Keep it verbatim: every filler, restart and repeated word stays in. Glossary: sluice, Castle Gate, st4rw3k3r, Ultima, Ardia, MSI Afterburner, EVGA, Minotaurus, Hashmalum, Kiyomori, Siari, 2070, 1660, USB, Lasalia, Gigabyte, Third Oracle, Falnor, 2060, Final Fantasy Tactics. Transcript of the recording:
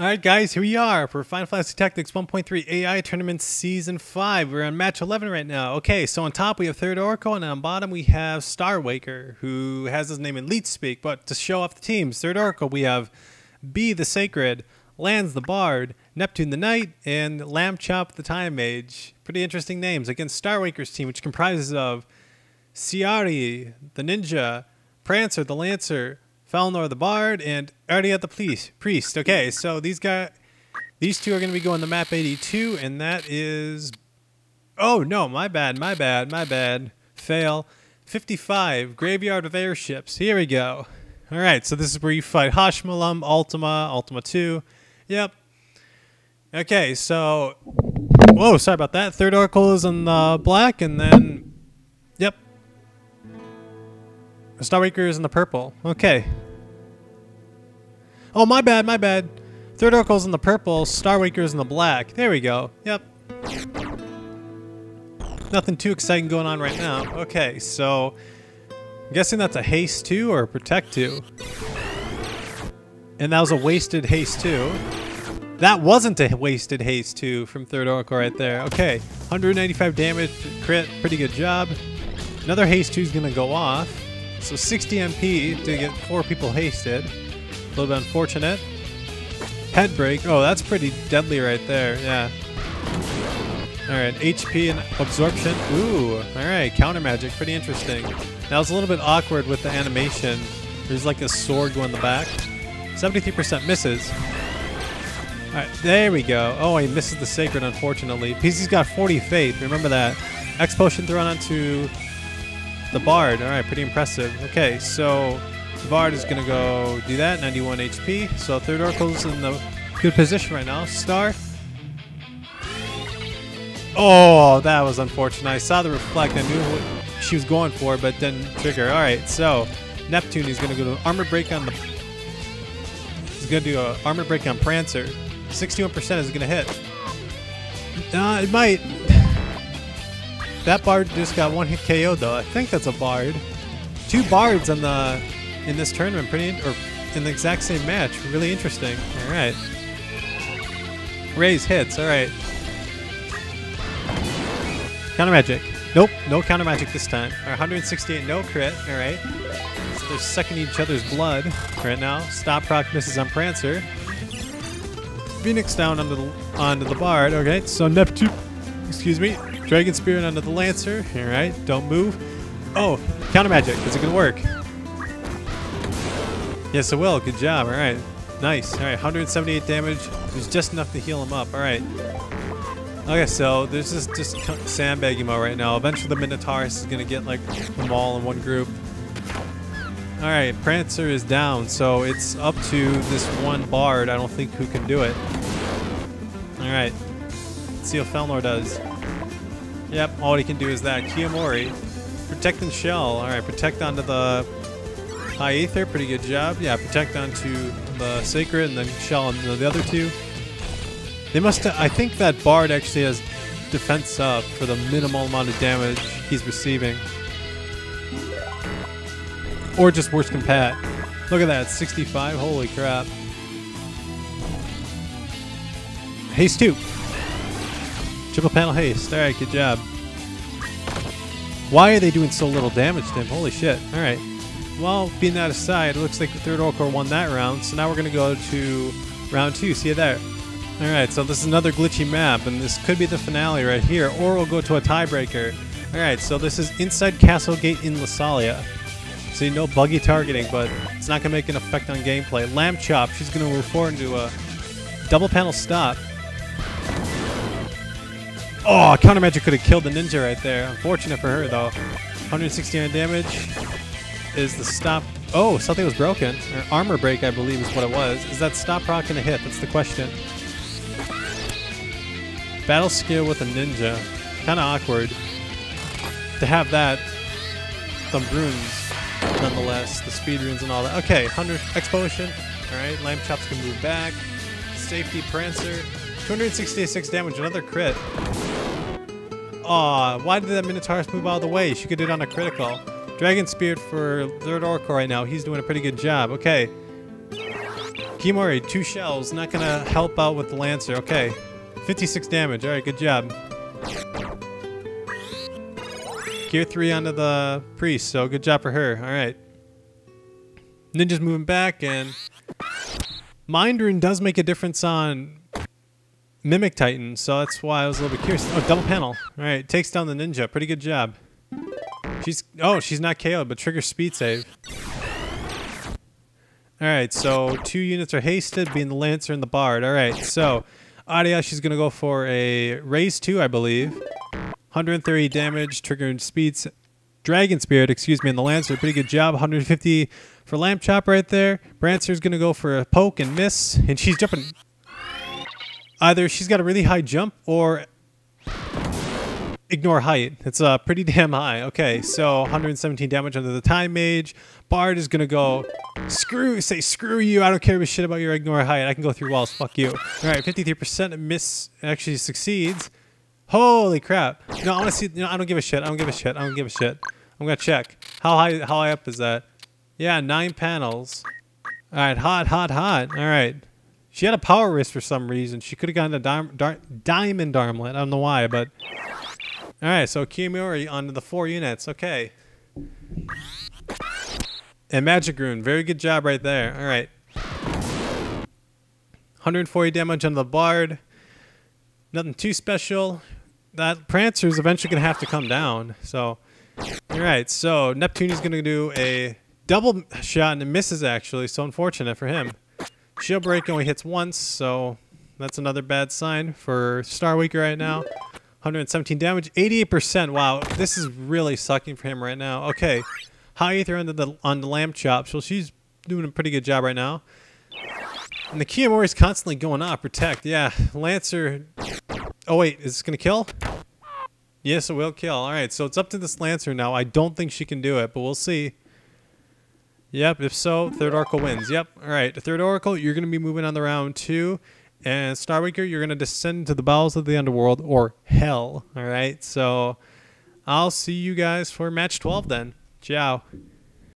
Alright guys, here we are for Final Fantasy Tactics one point three A I Tournament Season five. We're on match eleven right now. Okay, so on top we have Third Oracle, and on bottom we have Starwaker, who has his name in Leet Speak, but to show off the teams, Third Oracle we have B the Sacred, Lands the Bard, Neptune the Knight, and Lambchop the Time Mage. Pretty interesting names against Starwaker's team, which comprises of Siari the Ninja, Prancer the Lancer, Falnor the Bard, and Ardia the Priest. Okay, so these guys, these two are going to be going to map eighty-two, and that is... Oh, no, my bad, my bad, my bad. Fail. fifty-five, Graveyard of Airships. Here we go. All right, so this is where you fight Hashmalum, Ultima, Ultima two. Yep. Okay, so... Whoa, sorry about that. Third Oracle is in the black, and then... Starwaker is in the purple. Okay. Oh, my bad, my bad. Third Oracle is in the purple. Starwaker is in the black. There we go. Yep. Nothing too exciting going on right now. Okay, so... I'm guessing that's a haste two or a protect two. And that was a wasted haste two. That wasn't a wasted haste two from Third Oracle right there. Okay. one hundred ninety-five damage. Crit. Pretty good job. Another haste two is going to go off. So sixty M P to get four people hasted. A little bit unfortunate. Head break. Oh, that's pretty deadly right there. Yeah. Alright, H P and absorption. Ooh. Alright, counter magic. Pretty interesting. That was a little bit awkward with the animation. There's like a sword going in the back. seventy-three percent misses. Alright, there we go. Oh, he misses the sacred, unfortunately. P C's got forty faith. Remember that. X potion thrown onto the Bard. Alright, pretty impressive. Okay, so the Bard is going to go do that, ninety-one H P. So Third Oracle's in the good position right now. Star. Oh, that was unfortunate. I saw the reflect. I knew what she was going for, but didn't trigger. Alright, so Neptune is going to go to armor break on the... He's going to do an armor break on Prancer. sixty-one percent is going to hit. Uh, it might... That Bard just got one hit K O though. I think that's a Bard. Two Bards on the in this tournament, pretty in, or in the exact same match. Really interesting. All right. Raise hits. All right. Counter magic. Nope. No counter magic this time. All right, one hundred sixty-eight. No crit. All right. So they're sucking each other's blood right now. Stop Rock misses on Prancer. Phoenix down onto the onto the Bard. Okay. So Neptune. Excuse me. Dragon Spirit under the Lancer. Alright, don't move. Oh, counter magic. Is it going to work? Yes, it will. Good job. Alright, nice. Alright, one hundred seventy-eight damage. It was just enough to heal him up. Alright. Okay, so there's this just sandbagging mode right now. Eventually, the Minotaurus is going to get like them all in one group. Alright, Prancer is down, so it's up to this one Bard. I don't think who can do it. Alright, let's see what Falnor does. Yep, all he can do is that. Kiyomori. Protect and shell. Alright, protect onto the high ether. Pretty good job. Yeah, protect onto the sacred and then shell onto the other two. They must have, I think that Bard actually has defense up for the minimal amount of damage he's receiving. Or just worse compat. Look at that, sixty-five. Holy crap. Haste two. Triple panel haste. Alright, good job. Why are they doing so little damage to him? Holy shit. Alright. Well, being that aside, it looks like the Third Oracle won that round, so now we're going to go to round two. See you there. Alright, so this is another glitchy map, and this could be the finale right here, or we'll go to a tiebreaker. Alright, so this is inside Castle Gate in Lasalia. See, no buggy targeting, but it's not going to make an effect on gameplay. Lambchop, she's going to move forward into a double panel stop. Oh, counter magic could have killed the ninja right there. Unfortunate for her, though. one hundred sixty-nine damage is the stop. Oh, something was broken. Or armor break, I believe, is what it was. Is that stop rock going to hit? That's the question. Battle skill with a ninja. Kind of awkward to have that. Some runes, nonetheless. The speed runes and all that. Okay, one hundred X potion. All right, Lambchop's going to move back. Safety Prancer. two hundred sixty-six damage. Another crit. Aw, why did that Minotaurus move out of the way? She could do it on a critical. Dragon Spirit for Third Oracle right now. He's doing a pretty good job. Okay. Kiyomori, two shells, not gonna help out with the Lancer. Okay, fifty-six damage. All right, good job. Gear three onto the priest, so good job for her. All right. Ninja's moving back, and Mind Rune does make a difference on Mimic Titan, so that's why I was a little bit curious. Oh, double panel. All right, takes down the Ninja. Pretty good job. She's oh, she's not K O'd, but trigger speed save. All right, so two units are hasted, being the Lancer and the Bard. All right, so Aria, she's gonna go for a raise two, I believe. one hundred thirty damage, trigger and speeds, Dragon Spirit, excuse me, and the Lancer. Pretty good job. one hundred fifty for Lamp Chop right there. Brancer's gonna go for a poke and miss, and she's jumping. Either she's got a really high jump or ignore height. It's uh, pretty damn high. Okay, so one hundred seventeen damage under the Time Mage. Bard is gonna go screw, say screw you. I don't care a shit about your ignore height. I can go through walls. Fuck you. All right, fifty-three percent miss actually succeeds. Holy crap! No, I want to see. No, I don't give a shit. I don't give a shit. I don't give a shit. I'm gonna check. How high? How high up is that? Yeah, nine panels. All right, hot, hot, hot. All right. She had a power wrist for some reason. She could have gotten a di di diamond armlet. I don't know why, but all right. So Kiyomori onto the four units. Okay. And Magic Rune. Very good job right there. All right. one hundred forty damage on the Bard. Nothing too special. That Prancer is eventually going to have to come down. So, all right. So Neptune is going to do a double shot and it misses actually. So unfortunate for him. Shield Break only hits once. So that's another bad sign for Starweaker right now. one hundred seventeen damage, eighty-eight percent. Wow, this is really sucking for him right now. Okay, High Aether on the on the Lamp Chop. So she's doing a pretty good job right now. And the Kiyomori is constantly going up. Protect, yeah. Lancer. Oh wait, is this gonna kill? Yes, it will kill. All right, so it's up to this Lancer now. I don't think she can do it, but we'll see. Yep. If so, Third Oracle wins. Yep. All right. Third Oracle, you're gonna be moving on the round two, and Starweaker, you're gonna descend to the bowels of the underworld or hell. All right. So, I'll see you guys for match twelve then. Ciao.